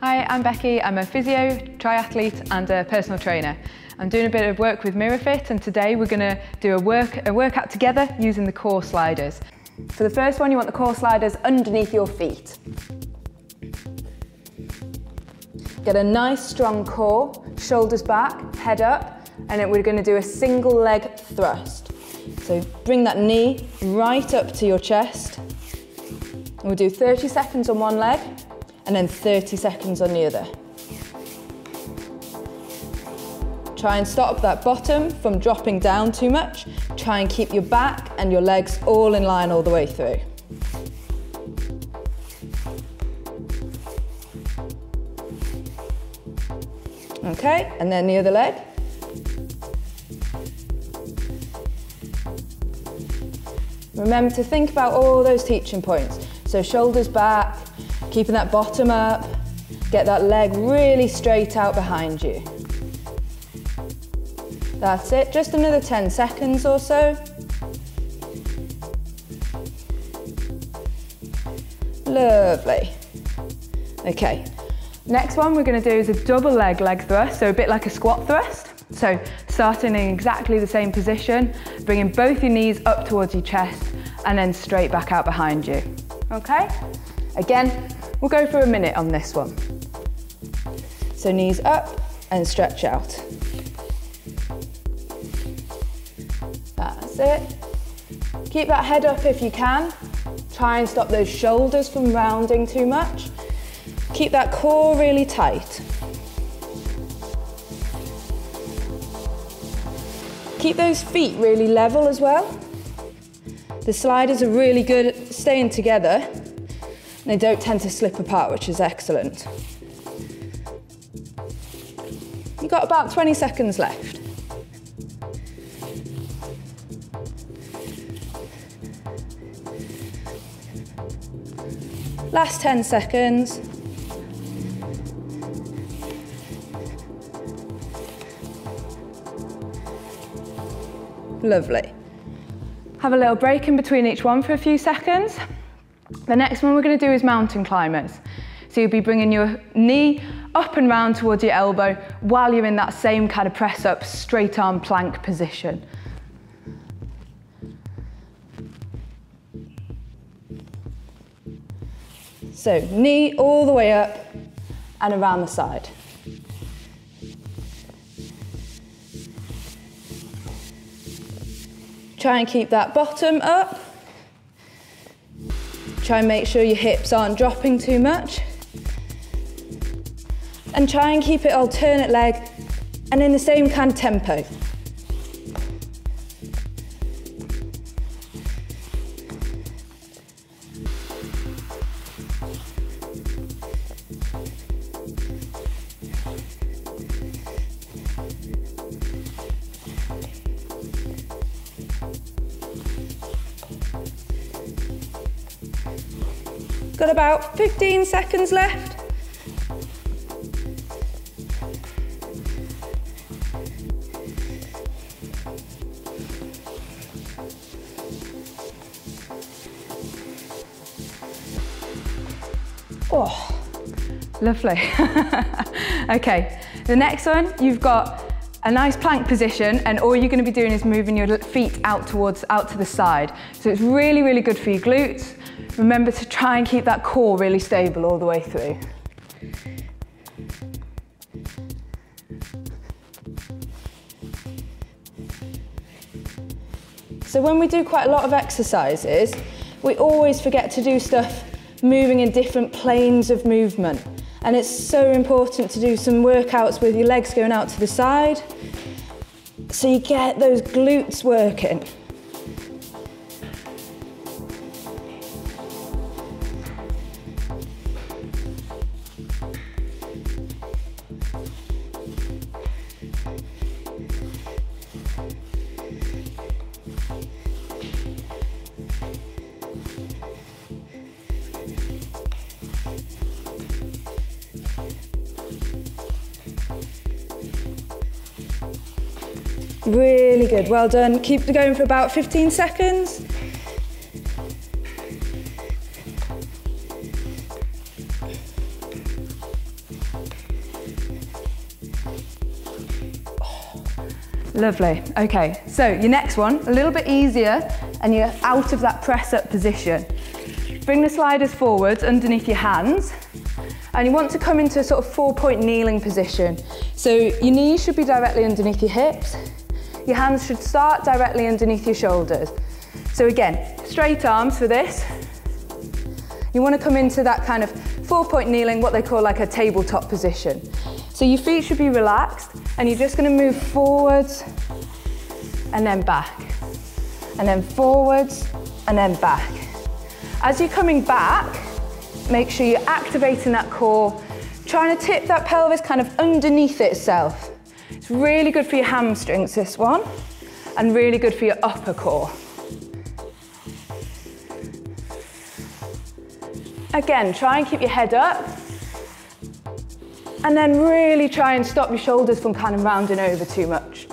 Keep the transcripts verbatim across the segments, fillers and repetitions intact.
Hi, I'm Becky. I'm a physio, triathlete and a personal trainer. I'm doing a bit of work with MirrorFit, and today we're going to do a, work, a workout together using the core sliders. For the first one, you want the core sliders underneath your feet. Get a nice strong core, shoulders back, head up, and then we're going to do a single leg thrust. So bring that knee right up to your chest. And we'll do thirty seconds on one leg, and then thirty seconds on the other. Try and stop that bottom from dropping down too much. Try and keep your back and your legs all in line all the way through. Okay, and then the other leg. Remember to think about all those teaching points. So shoulders back, keeping that bottom up, get that leg really straight out behind you. That's it, just another ten seconds or so. Lovely. Okay, next one we're going to do is a double leg leg thrust, so a bit like a squat thrust. So starting in exactly the same position, bringing both your knees up towards your chest and then straight back out behind you. Okay? Again, we'll go for a minute on this one. So knees up and stretch out. That's it. Keep that head up if you can. Try and stop those shoulders from rounding too much. Keep that core really tight. Keep those feet really level as well. The sliders are really good at staying together. They don't tend to slip apart, which is excellent. You've got about twenty seconds left. Last ten seconds. Lovely. Have a little break in between each one for a few seconds. The next one we're going to do is mountain climbers. So you'll be bringing your knee up and round towards your elbow while you're in that same kind of press up, straight arm plank position. So knee all the way up and around the side. Try and keep that bottom up. Try and make sure your hips aren't dropping too much. And try and keep it alternate leg and in the same kind of tempo. Got about fifteen seconds left. Oh, lovely. Okay, the next one, you've got a nice plank position, and all you're going to be doing is moving your feet out towards, out to the side. So it's really, really good for your glutes. Remember to try and keep that core really stable all the way through. So when we do quite a lot of exercises, we always forget to do stuff moving in different planes of movement. And it's so important to do some workouts with your legs going out to the side, so you get those glutes working. Really good, well done. Keep going for about fifteen seconds. Lovely, okay. So your next one, a little bit easier, and you're out of that press up position. Bring the sliders forwards underneath your hands, and you want to come into a sort of four point kneeling position. So your knees should be directly underneath your hips. Your hands should start directly underneath your shoulders. So again, straight arms for this. You want to come into that kind of four point kneeling, what they call like a tabletop position. So your feet should be relaxed, and you're just going to move forwards and then back, and then forwards and then back. As you're coming back, make sure you're activating that core, trying to tip that pelvis kind of underneath itself. It's really good for your hamstrings, this one, and really good for your upper core. Again, try and keep your head up. And then really try and stop your shoulders from kind of rounding over too much.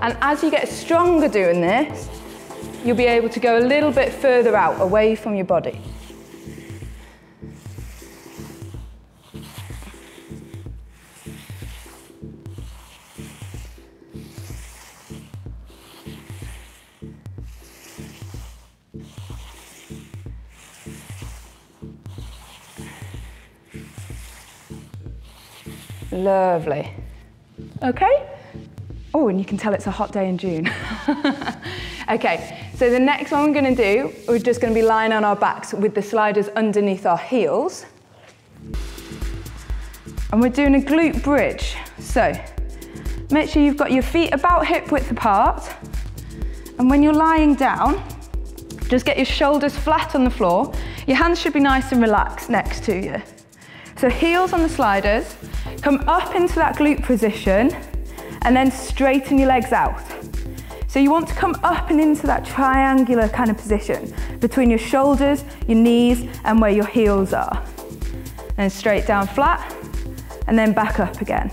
And as you get stronger doing this, you'll be able to go a little bit further out, away from your body. Lovely. Okay. Oh, and you can tell it's a hot day in June. Okay, so the next one we're going to do, we're just going to be lying on our backs with the sliders underneath our heels. And we're doing a glute bridge. So make sure you've got your feet about hip width apart. And when you're lying down, just get your shoulders flat on the floor. Your hands should be nice and relaxed next to you. So heels on the sliders, come up into that glute position, and then straighten your legs out. So you want to come up and into that triangular kind of position between your shoulders, your knees, and where your heels are. And straight down flat, and then back up again.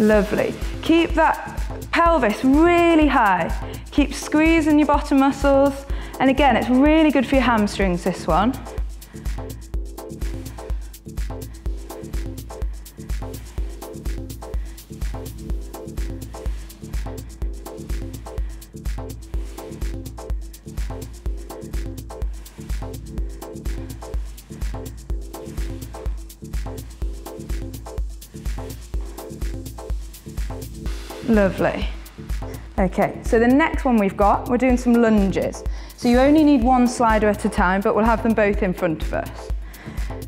Lovely. Keep that pelvis really high. Keep squeezing your bottom muscles. And again, it's really good for your hamstrings, this one. Lovely. Okay, so the next one we've got, we're doing some lunges. So you only need one slider at a time, but we'll have them both in front of us.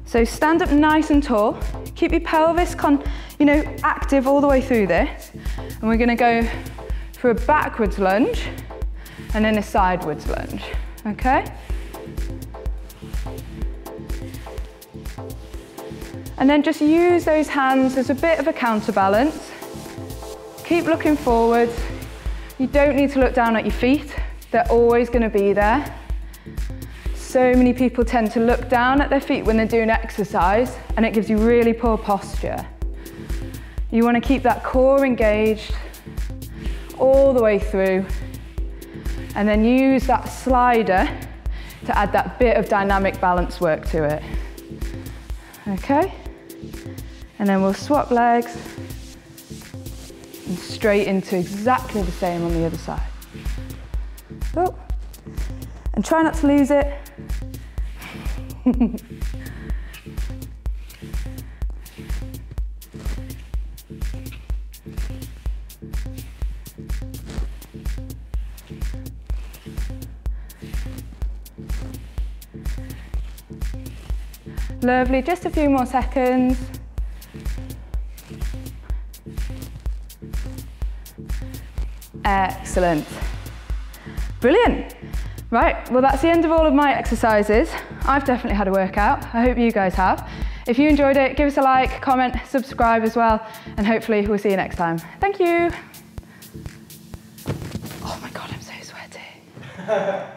So stand up nice and tall. Keep your pelvis con, you know, active all the way through this. And we're gonna go for a backwards lunge and then a sideways lunge, okay? And then just use those hands as a bit of a counterbalance. Keep looking forward. You don't need to look down at your feet. They're always going to be there. So many people tend to look down at their feet when they're doing exercise, and it gives you really poor posture. You want to keep that core engaged all the way through, and then use that slider to add that bit of dynamic balance work to it. Okay? And then we'll swap legs. And straight into exactly the same on the other side. Oh. And try not to lose it. Lovely, just a few more seconds. Excellent. Brilliant. Right, well that's the end of all of my exercises. I've definitely had a workout. I hope you guys have. If you enjoyed it, give us a like, comment, subscribe as well, and hopefully we'll see you next time. Thank you. Oh my God, I'm so sweaty.